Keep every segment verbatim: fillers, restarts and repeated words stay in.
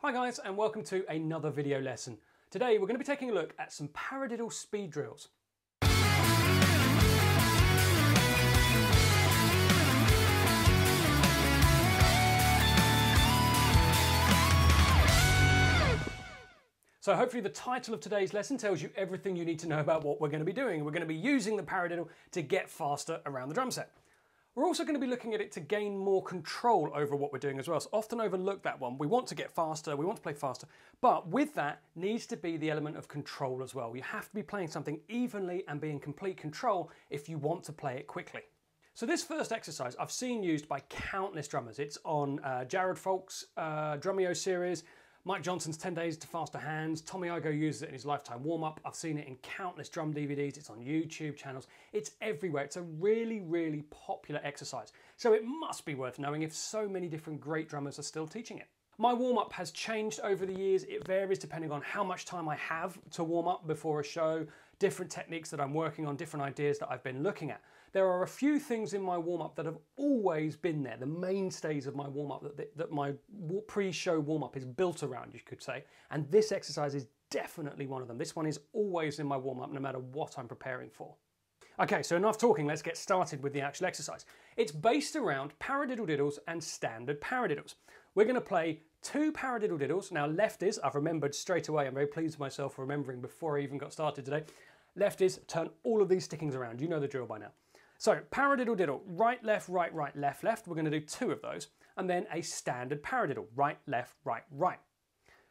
Hi guys, and welcome to another video lesson. Today we're going to be taking a look at some paradiddle speed drills. So hopefully the title of today's lesson tells you everything you need to know about what we're going to be doing. We're going to be using the paradiddle to get faster around the drum set. We're also going to be looking at it to gain more control over what we're doing as well. So often overlooked that one. We want to get faster, we want to play faster, but with that needs to be the element of control as well. You have to be playing something evenly and be in complete control if you want to play it quickly. So this first exercise I've seen used by countless drummers. It's on uh, Jared Falk's uh, Drumeo series, Mike Johnson's ten days to Faster Hands, Tommy Igo uses it in his Lifetime Warm-Up, I've seen it in countless drum D V Ds, it's on YouTube channels, it's everywhere. It's a really, really popular exercise. So it must be worth knowing if so many different great drummers are still teaching it. My warm-up has changed over the years. It varies depending on how much time I have to warm up before a show, different techniques that I'm working on, different ideas that I've been looking at. There are a few things in my warm-up that have always been there, the mainstays of my warm-up, that, that, that my pre-show warm-up is built around, you could say, and this exercise is definitely one of them. This one is always in my warm-up, no matter what I'm preparing for. Okay, so enough talking, let's get started with the actual exercise. It's based around paradiddle-diddles and standard paradiddles. We're going to play two paradiddle-diddles. Now left is, I've remembered straight away, I'm very pleased with myself for remembering before I even got started today. Left is, turn all of these stickings around, you know the drill by now. So paradiddle-diddle, right, left, right, right, left, left, we're going to do two of those, and then a standard paradiddle, right, left, right, right.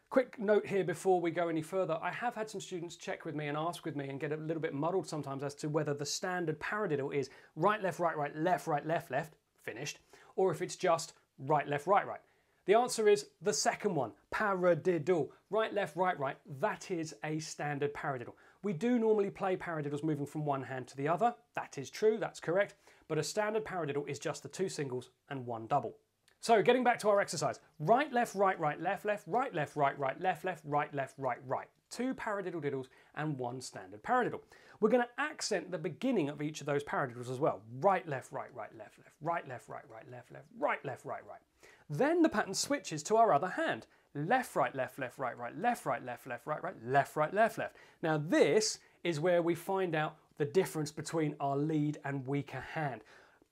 Quick note here before we go any further, I have had some students check with me and ask with me and get a little bit muddled sometimes as to whether the standard paradiddle is right, left, right, right, left, right, left, left, finished, or if it's just right, left, right, right. The answer is the second one, paradiddle, right, left, right, right, that is a standard paradiddle. We do normally play paradiddles moving from one hand to the other, that is true, that's correct, but a standard paradiddle is just the two singles and one double. So getting back to our exercise, right, left, right, right, left, left, right, left, right, right, left, left, right, left, right, right. Two paradiddle-diddles and one standard paradiddle. We're going to accent the beginning of each of those paradiddles as well. Right, left, right, right, left, left, right, left, right, right, left, left, right, left, right, right. Then the pattern switches to our other hand. Left, right, left, left, right, right, left, right, left, left, right, right, left, right, left, left. Now this is where we find out the difference between our lead and weaker hand.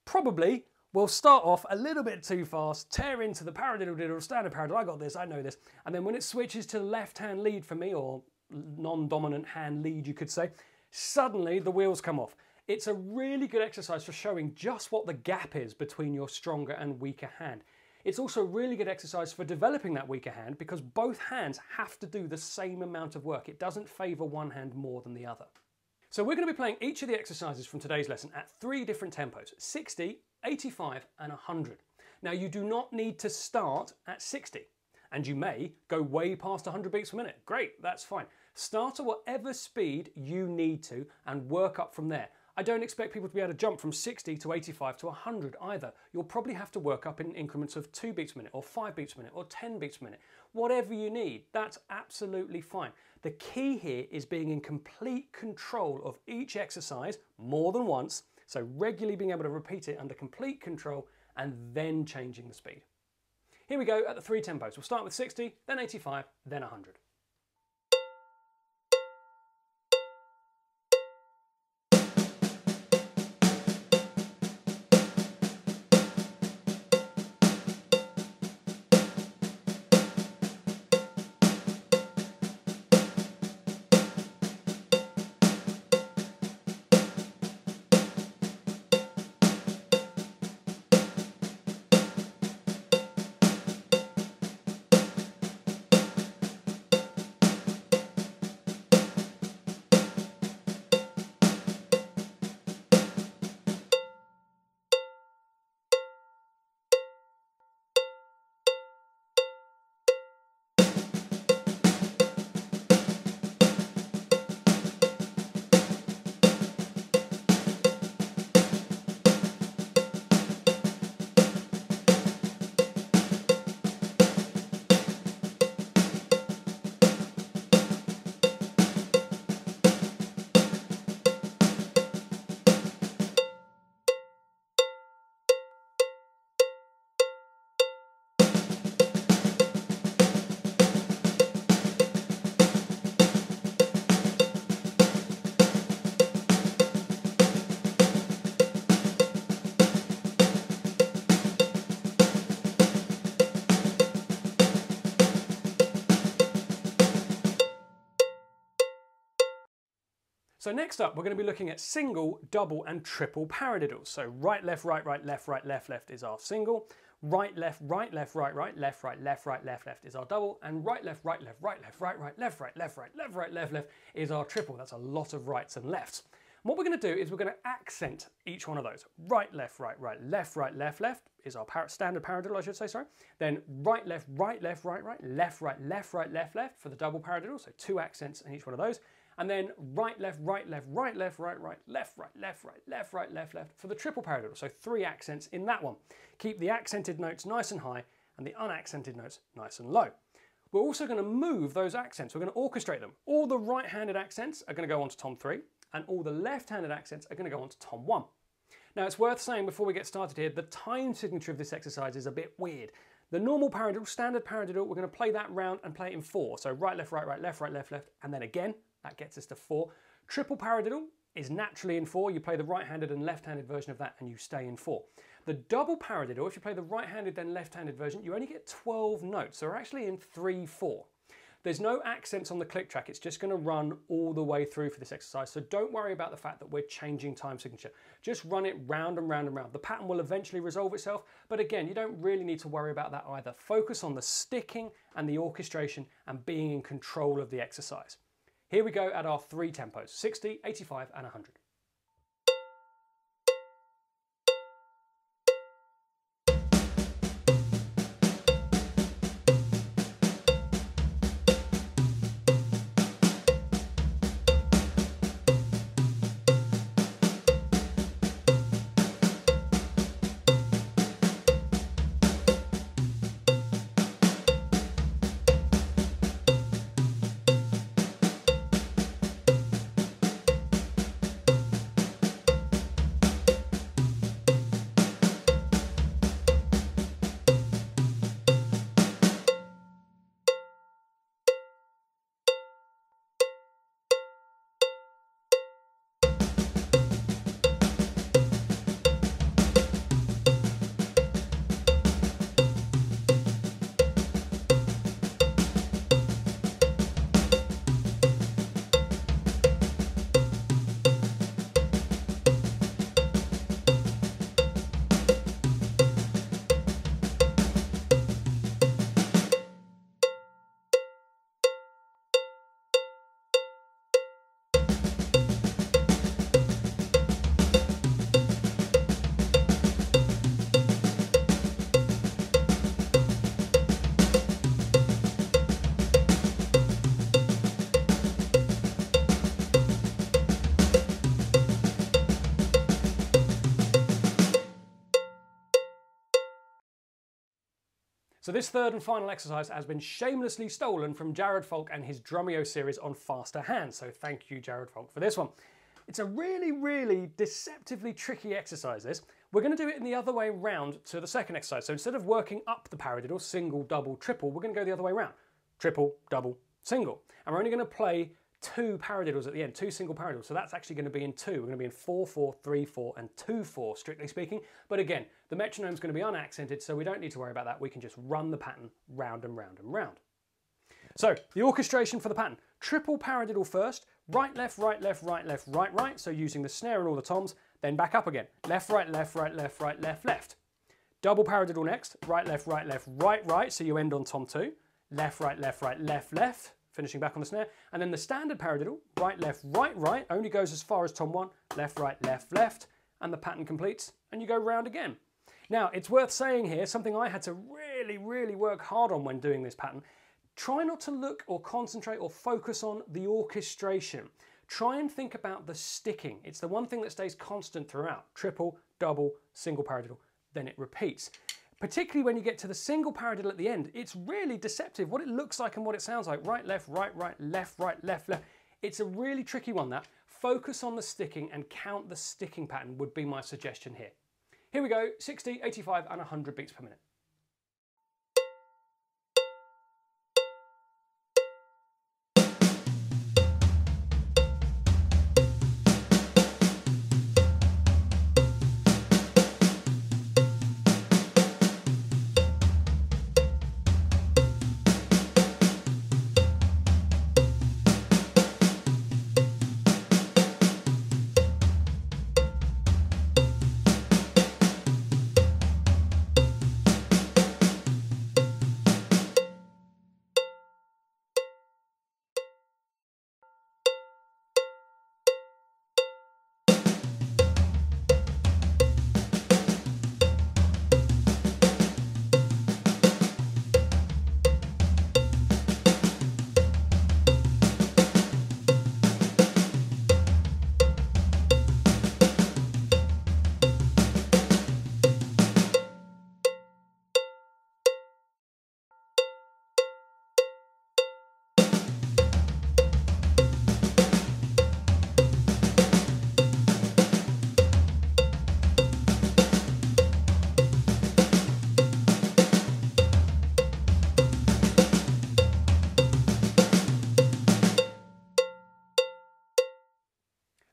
Probably we'll start off a little bit too fast, tear into the paradiddle-diddle, standard paradiddle, I got this, I know this, and then when it switches to left-hand lead for me, or non-dominant hand lead you could say, suddenly the wheels come off. It's a really good exercise for showing just what the gap is between your stronger and weaker hand. It's also a really good exercise for developing that weaker hand because both hands have to do the same amount of work. It doesn't favour one hand more than the other. So we're going to be playing each of the exercises from today's lesson at three different tempos, sixty, eighty-five and one hundred. Now you do not need to start at sixty, and you may go way past one hundred beats per minute. Great, that's fine. Start at whatever speed you need to and work up from there. I don't expect people to be able to jump from sixty to eighty-five to one hundred either. You'll probably have to work up in increments of two beats per minute, or five beats per minute, or ten beats per minute. Whatever you need, that's absolutely fine. The key here is being in complete control of each exercise more than once, so regularly being able to repeat it under complete control and then changing the speed. Here we go at the three tempos. We'll start with sixty, then eighty-five, then one hundred. So next up, we're going to be looking at single, double, and triple paradiddles. So right, left, right, right, left, right, left, left is our single. Right, left, right, left, right, right, left, right, left, right, left, left is our double. And right, left, right, left, right, left, right, right, left, right, left, right, left, right, left, left is our triple. That's a lot of rights and lefts. What we're going to do is we're going to accent each one of those. Right, left, right, right, left, right, left, left is our par standard paradiddle, I should say, sorry. Then right, left, right, left, right, right, left, right, left, right, left, left for the double paradiddle. So two accents in each one of those. And then right, left, right, left, right, left, right, right, left, right, left, right, left, right, left, left for the triple paradiddle. So three accents in that one. Keep the accented notes nice and high and the unaccented notes nice and low. We're also going to move those accents. We're going to orchestrate them. All the right-handed accents are going to go on to tom three. And all the left-handed accents are going to go on to tom one. Now it's worth saying before we get started here, the time signature of this exercise is a bit weird. The normal paradiddle, standard paradiddle, we're going to play that round and play it in four. So right, left, right, right, left, right, left, left, and then again, that gets us to four. Triple paradiddle is naturally in four. You play the right-handed and left-handed version of that and you stay in four. The double paradiddle, if you play the right-handed then left-handed version, you only get twelve notes. So we're actually in three, four. There's no accents on the click track, it's just going to run all the way through for this exercise, so don't worry about the fact that we're changing time signature. Just run it round and round and round. The pattern will eventually resolve itself, but again, you don't really need to worry about that either. Focus on the sticking and the orchestration and being in control of the exercise. Here we go at our three tempos, sixty, eighty-five and one hundred. So this third and final exercise has been shamelessly stolen from Jared Falk and his Drumeo series on faster hands, so thank you Jared Falk for this one. It's a really, really deceptively tricky exercise this. We're going to do it in the other way round to the second exercise, so instead of working up the paradiddle, single, double, triple, we're going to go the other way round. Triple, double, single. And we're only going to play two paradiddles at the end, two single paradiddles, so that's actually going to be in two. We're going to be in four, four, three, four and two, four, strictly speaking, but again, the metronome's going to be unaccented, so we don't need to worry about that. We can just run the pattern round and round and round. So, the orchestration for the pattern. Triple paradiddle first, right, left, right, left, right, left, right, right, so using the snare and all the toms, then back up again. Left, right, left, right, left, right, left, left. Double paradiddle next, right, left, right, left, right, right, so you end on tom two. Left, right, left, right, left, left, finishing back on the snare. And then the standard paradiddle, right, left, right, right, only goes as far as tom one, left, right, left, left, and the pattern completes, and you go round again. Now, it's worth saying here, something I had to really, really work hard on when doing this pattern. Try not to look or concentrate or focus on the orchestration. Try and think about the sticking. It's the one thing that stays constant throughout. Triple, double, single paradiddle, then it repeats. Particularly when you get to the single paradiddle at the end, it's really deceptive what it looks like and what it sounds like. Right, left, right, right, left, right, left, left. It's a really tricky one, that. Focus on the sticking and count the sticking pattern would be my suggestion here. Here we go, sixty, eighty-five and one hundred beats per minute.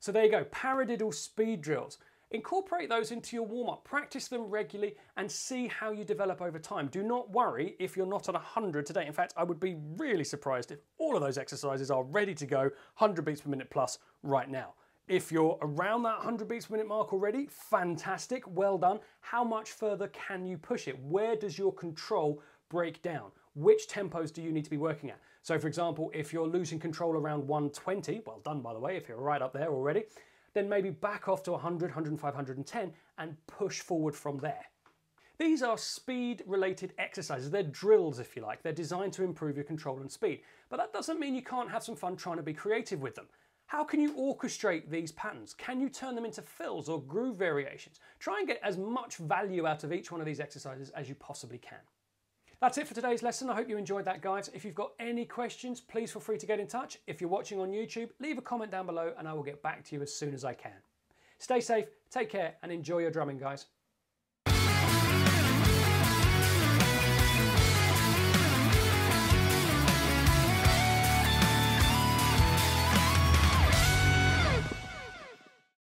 So there you go, paradiddle speed drills. Incorporate those into your warm-up, practice them regularly and see how you develop over time. Do not worry if you're not at one hundred today. In fact, I would be really surprised if all of those exercises are ready to go one hundred beats per minute plus right now. If you're around that one hundred beats per minute mark already, fantastic, well done. How much further can you push it? Where does your control break down? Which tempos do you need to be working at? So for example, if you're losing control around one twenty, well done by the way, if you're right up there already, then maybe back off to one hundred, one oh five, one ten and push forward from there. These are speed-related exercises. They're drills, if you like. They're designed to improve your control and speed. But that doesn't mean you can't have some fun trying to be creative with them. How can you orchestrate these patterns? Can you turn them into fills or groove variations? Try and get as much value out of each one of these exercises as you possibly can. That's it for today's lesson. I hope you enjoyed that, guys. If you've got any questions, please feel free to get in touch. If you're watching on YouTube, leave a comment down below and I will get back to you as soon as I can. Stay safe, take care, and enjoy your drumming, guys.